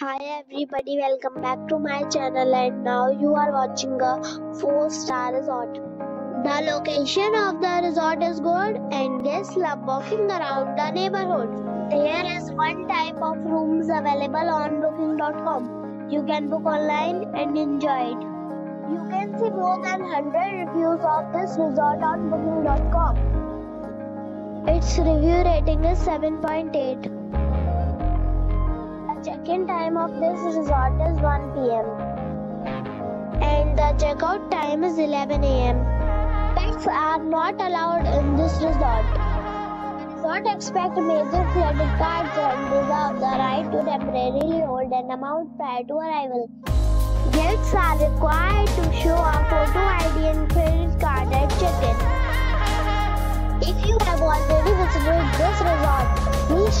Hi everybody, welcome back to my channel, and now you are watching a 4-star resort. The location of the resort is good and guests love walking around the neighborhood. There is one type of rooms available on booking.com. You can book online and enjoy it. You can see more than 100 reviews of this resort on booking.com. Its review rating is 7.8. Check-in time of this resort is 1 p.m. and the check-out time is 11 a.m. Pets are not allowed in this resort. Do not expect major credit cards and reserve the right to temporarily hold an amount prior to arrival. Guests are required to show a photo ID and credit card at check-in. If you have already visited this resort, please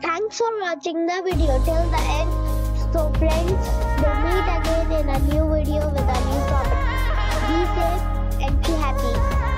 Thanks for watching the video till the end. So friends, we'll meet again in a new video with a new topic. Be safe and be happy.